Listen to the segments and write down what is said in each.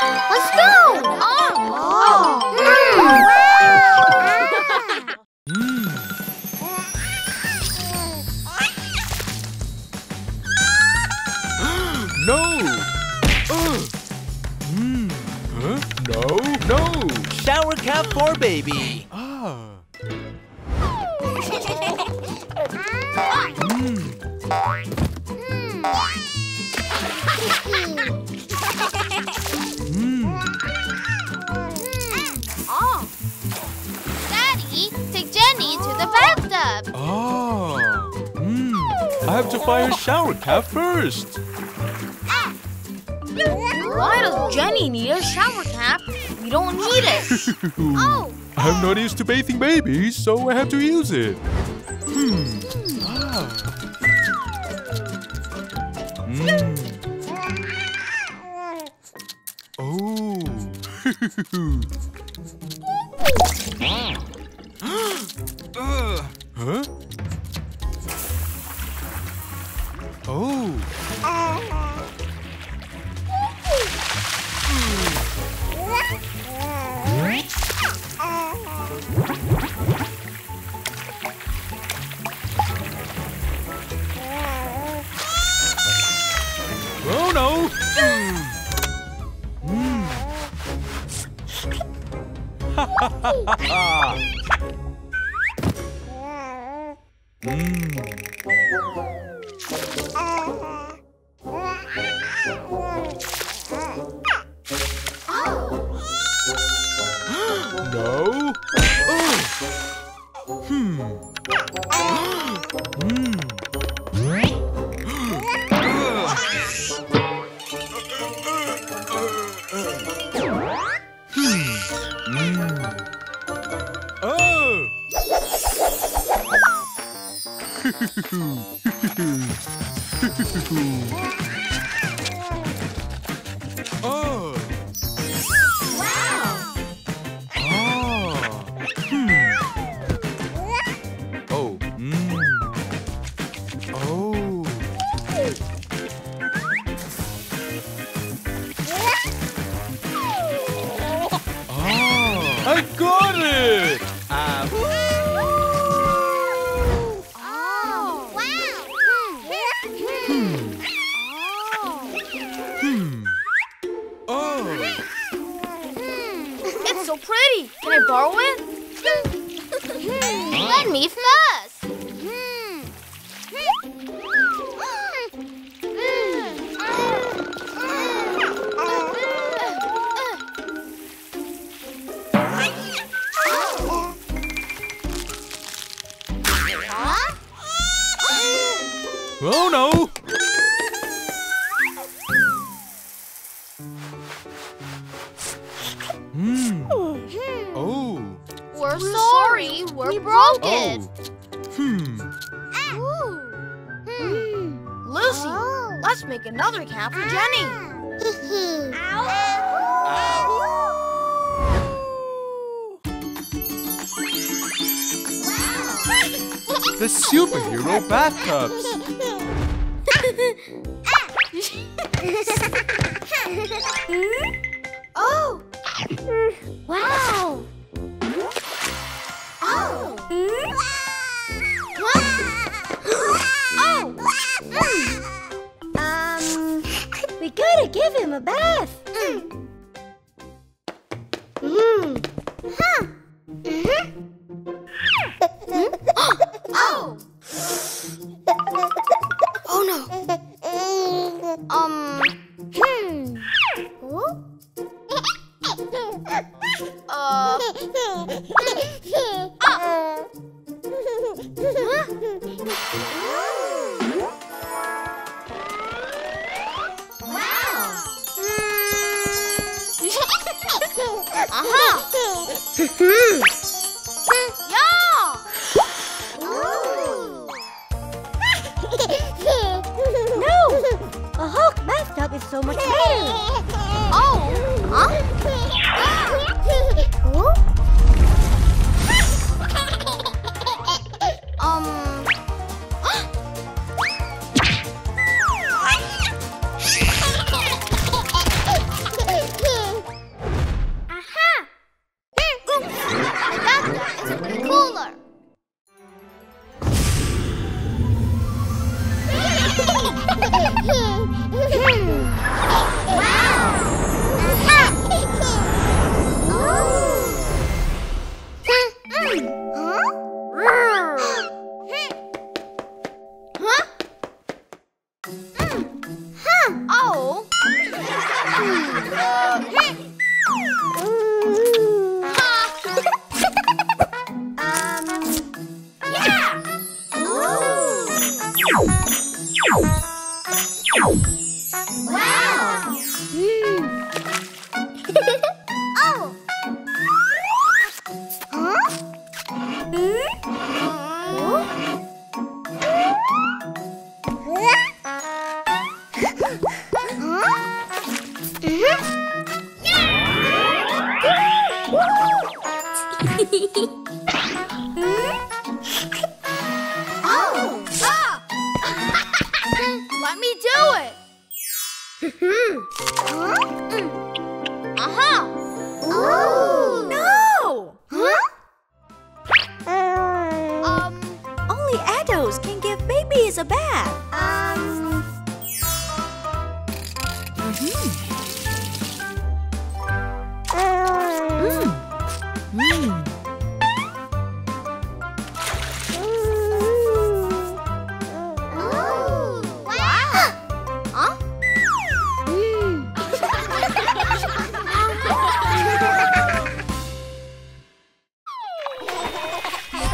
Let's go! Oh! Oh! Mm. Mm. No! Mm. Huh? No! No! Shower cap for baby! Ah! Mm. Oh, I have to buy a shower cap first. Why does Jenny need a shower cap? We don't need it. Oh. I'm not used to bathing babies, so I have to use it. Hmm. Ah. Mm. Oh. Huh? Oh. Oh no. Mm.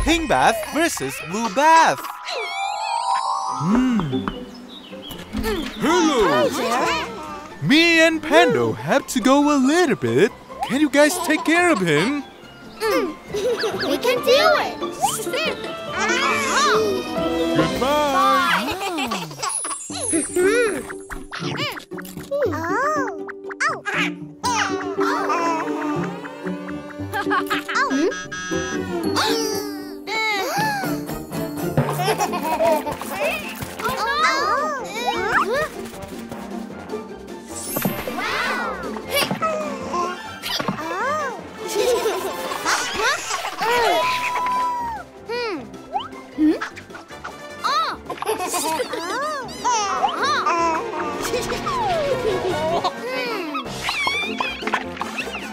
Pink Bath versus Blue Bath. Hello. Me and Pando have to go a little bit. Can you guys take care of him? We can do it. Goodbye.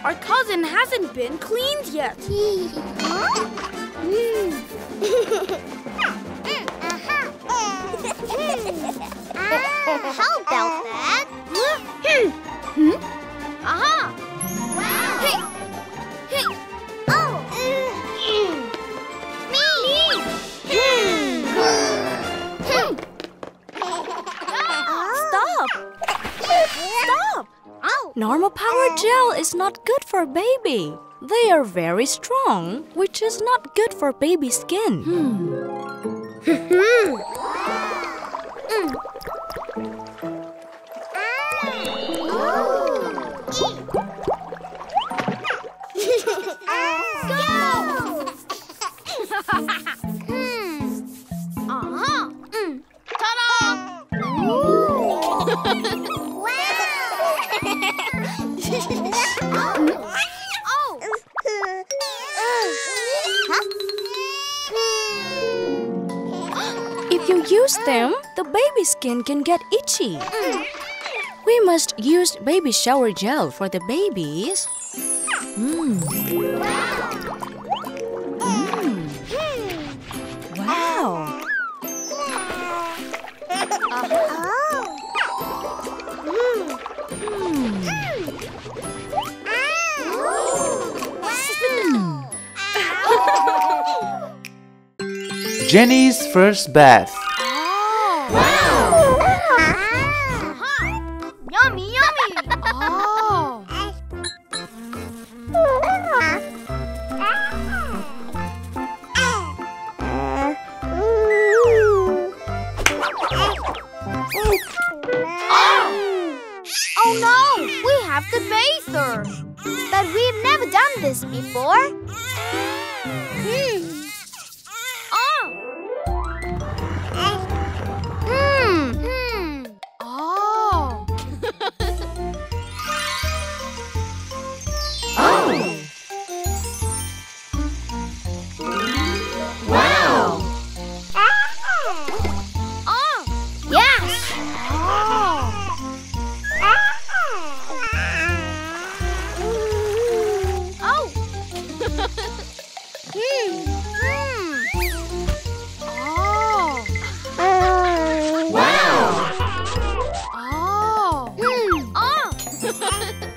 Our cousin hasn't been cleaned yet. How about that? Normal power gel is not good for baby. They are very strong, which is not good for baby skin. If you use them, the baby skin can get itchy. We must use baby shower gel for the babies. Wow. Jenny's first bath. Yummy, yummy. Oh no, we have the bather. But we've never done this before.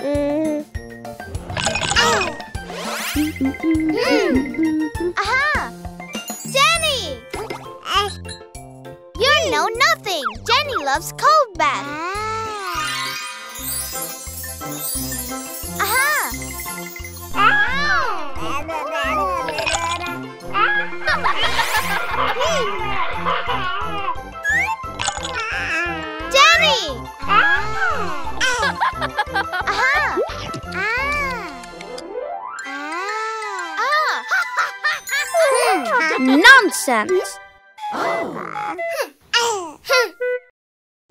Aha! Jenny! You know nothing! Jenny loves cold bath. Aha! Jenny! Aha! Nonsense! Oh.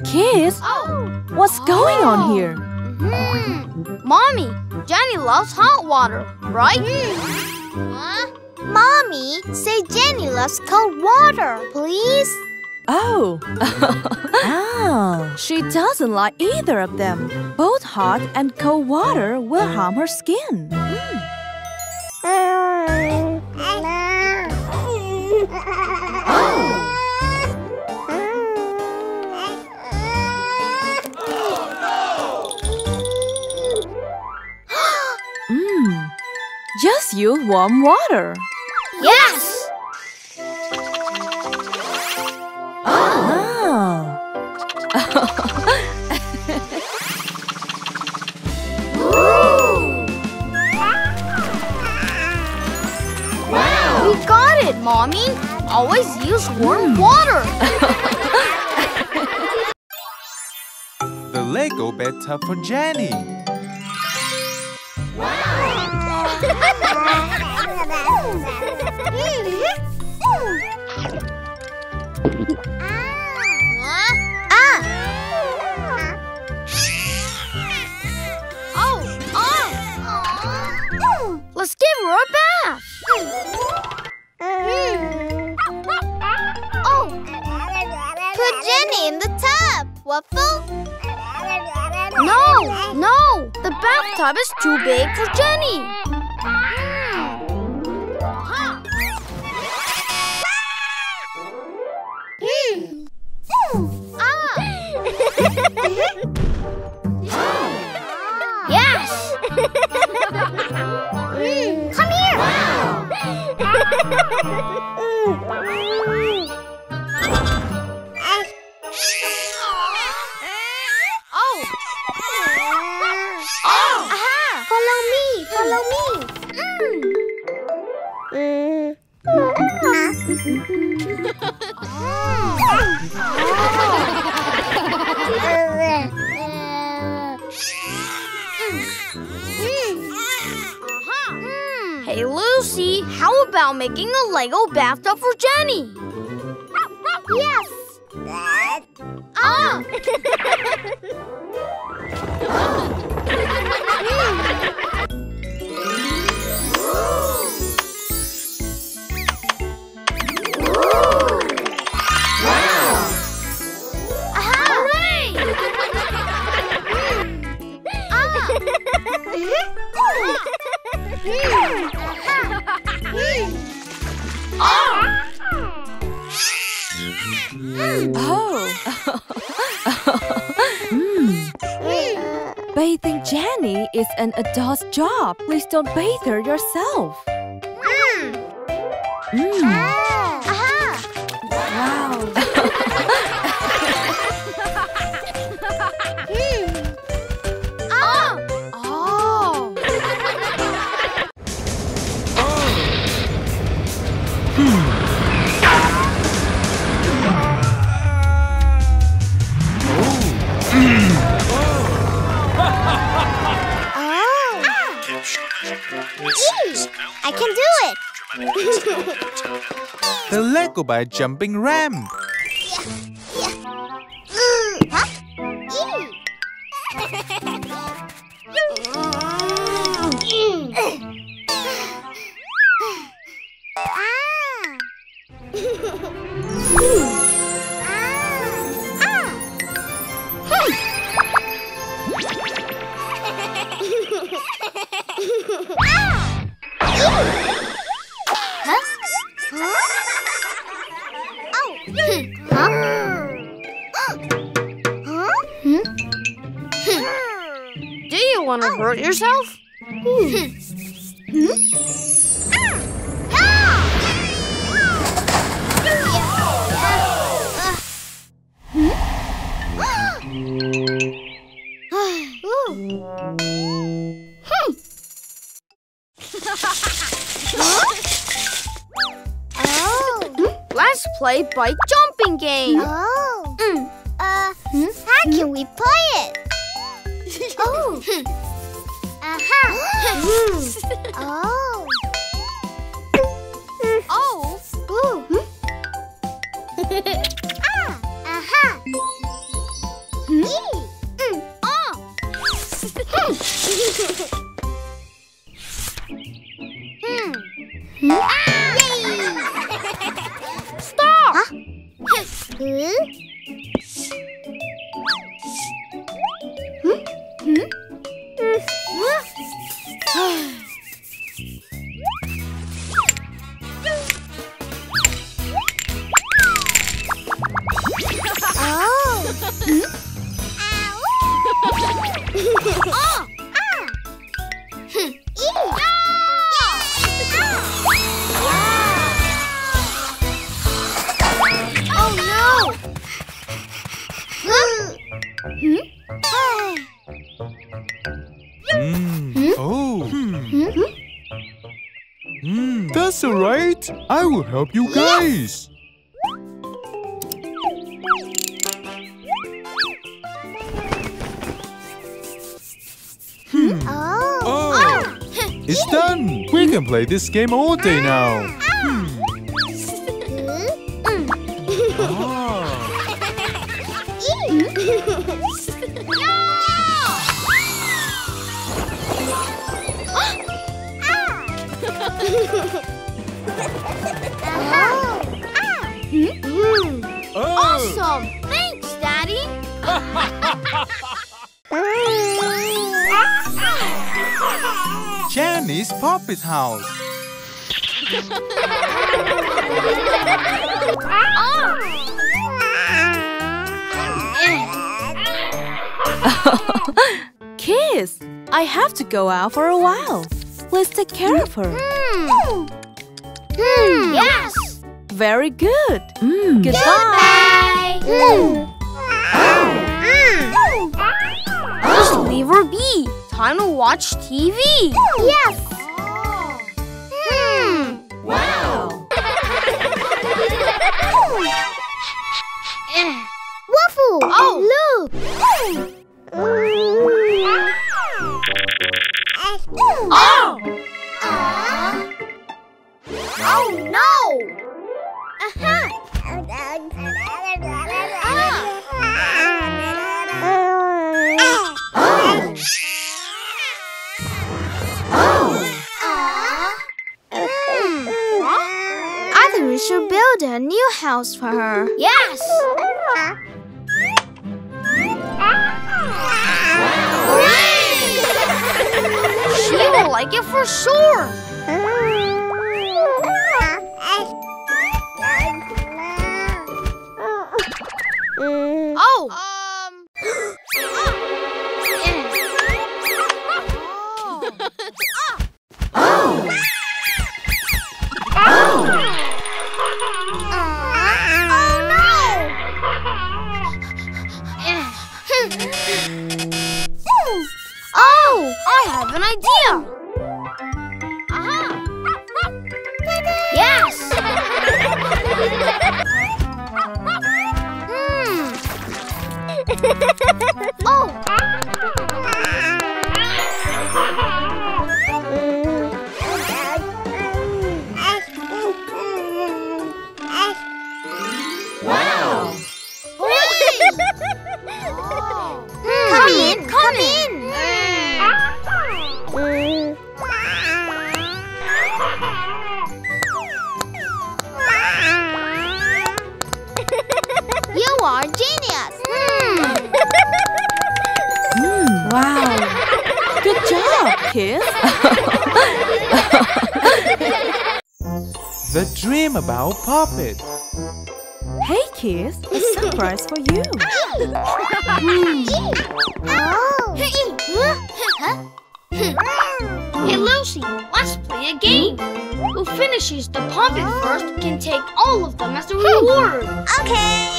Kids? Oh. What's going on here? Mommy, Jenny loves hot water, right? Huh? Mommy, say Jenny loves cold water, please. Oh. She doesn't like either of them. Both hot and cold water will harm her skin. Just use warm water. Yes! Wow! We got it, Mommy! Always use warm water! The Lego bathtub for Jenny. Let's give her a bath. Oh, put Jenny in the tub. Waffle? No, the bathtub is too big for Jenny. Yes! Come here! Wow. Aha! Follow me! Hey, Lucy, how about making a Lego bathtub for Jenny? Yes! Bathing Jenny is an adult's job. Please don't bathe her yourself. I can do it! The Lego by jumping ramp. Do you want to Don't hurt yourself. Let's play bike jumping game. Oh. How can we play it? Oh. Oh. Oh. Ooh. Stop! Huh? Oh! That's all right. I will help you guys. Oh, it's done. We can play this game all day now. Awesome! Thanks, Daddy! Jenny's Puppet House. Kids, I have to go out for a while. Let's take care of her. Yes! Very good. Goodbye. Just leave her be. Time to watch TV. Yes. Wow. Waffle. Oh, Lou. Oh. Oh no! I think we should build a new house for her. Yes! She will like it for sure! I have an idea! Yes! Wow! Come in! You are genius. Wow. Good job, kids. The dream about Puppet. Hey, kids. A surprise for you. Hey Lucy, let's play a game. Who finishes the pumpkin first can take all of them as a reward. Okay.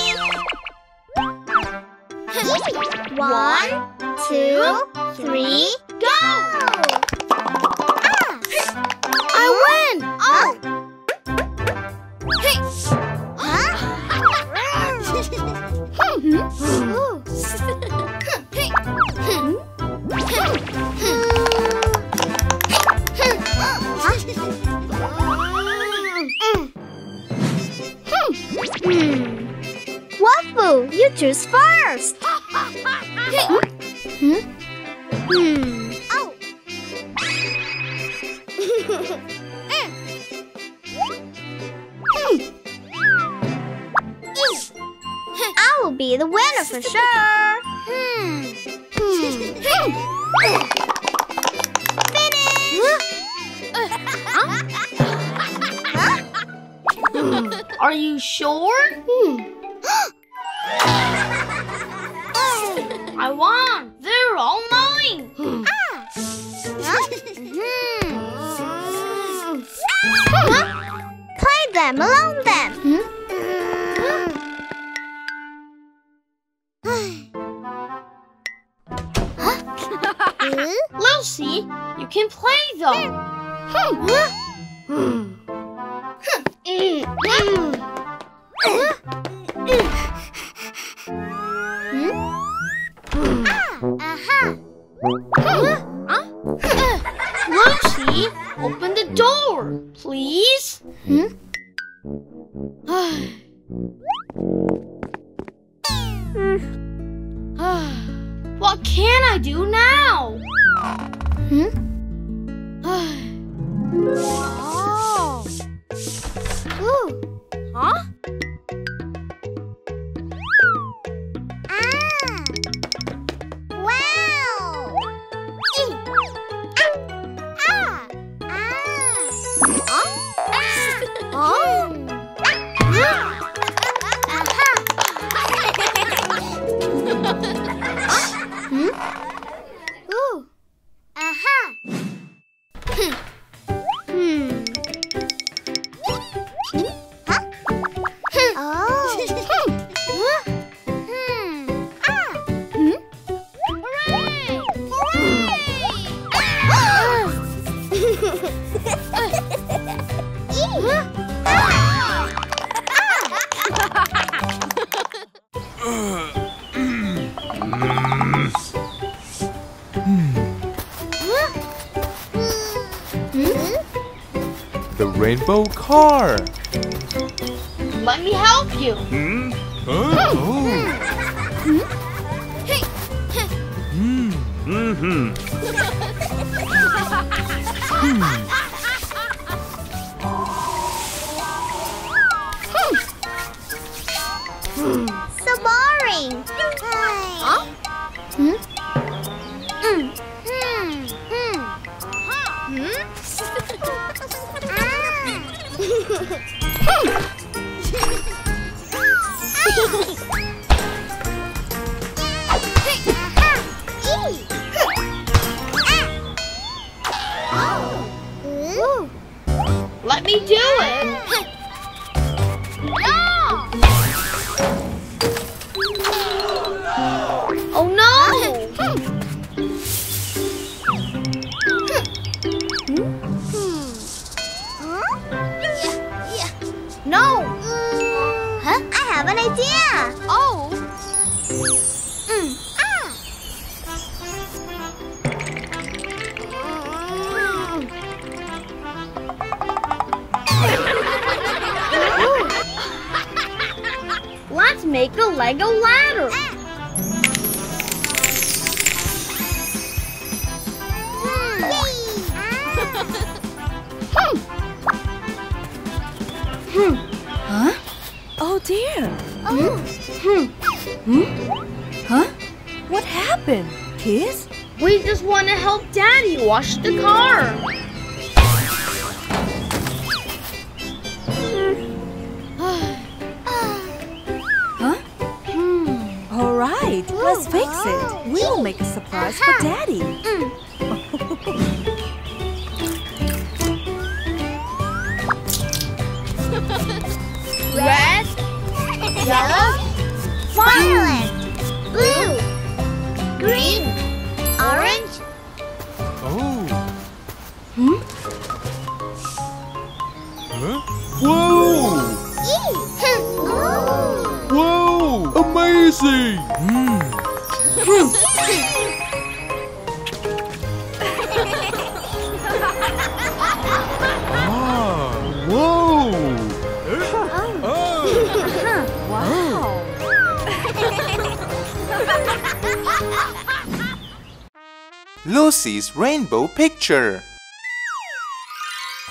1, 2, 3, go! Ah. I win! Oh! Hey. Waffle, you choose first. Oh. I will be the winner for sure. Are you sure? I won! They're all mine! Play them, alone them! Lucy, you can play them! Lucy, open the door, please. What can I do now? Oh. Ooh. Huh? The rainbow car. Let me help you. So boring. Let me do it. No! Oh no! No! Huh? I have an idea. Oh. Let's make a Lego ladder. Huh? Oh dear. Huh? What happened, kids? We just want to help Daddy wash the car. Let's fix it. We'll make a surprise for Daddy. Red, yellow, violet, blue, green, orange. Oh. Hmm? Huh? Whoa! Whoa! Amazing! Ah, whoa! Wow! Lucy's rainbow picture.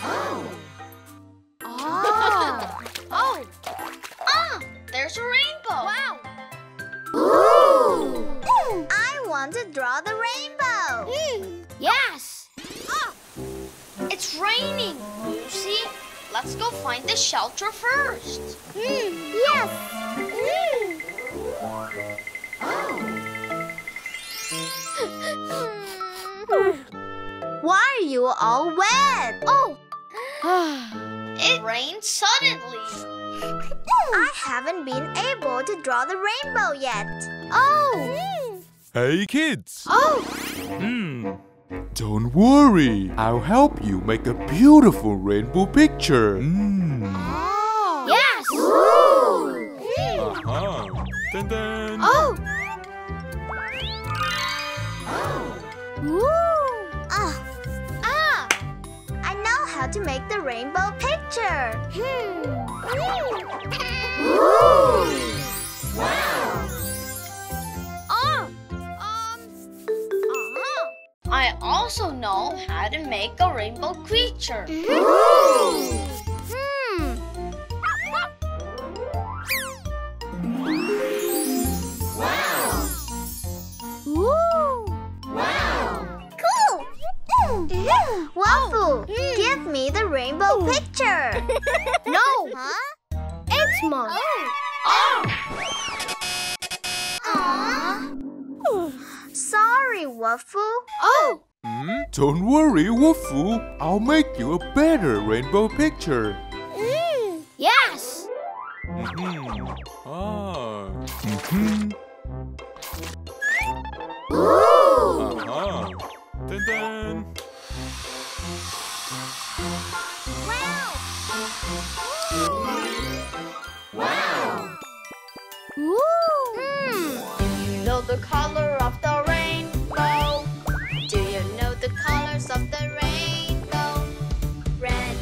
Oh. Oh. Oh. Oh! There's a rainbow. Wow. Ooh. I want to draw the rainbow. Yes. Oh. It's raining, Lucy. Let's go find the shelter first. Yes. Oh. Why are you all wet? Oh, it rained suddenly. I haven't been able to draw the rainbow yet. Oh. Hey, kids. Oh. Don't worry, I'll help you make a beautiful rainbow picture. Oh. Yes! Dun, dun. Oh! I know how to make the rainbow picture. Ooh. Wow! I also know how to make a rainbow creature. Wow! Ooh. Wow! Cool! Waffle, give me the rainbow picture. No! Huh? It's mine. Sorry, Waffle. Oh! Don't worry, Waffle. I'll make you a better rainbow picture. Yes! Dun dun! Wow! Wow! Do you know the color of the rainbow? Do you know the colors of the rainbow? Red,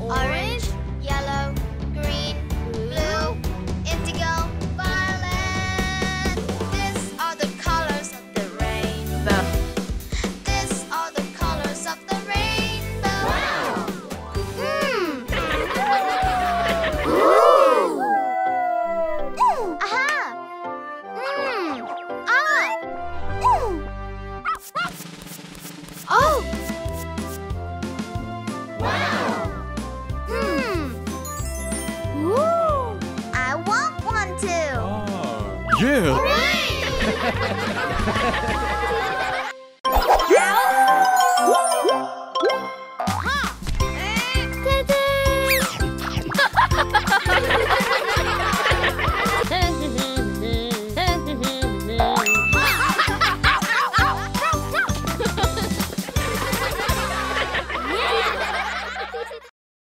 orange, yellow, green, blue, indigo, violet. These are the colors of the rainbow. These are the colors of the rainbow. Wow! Yeah!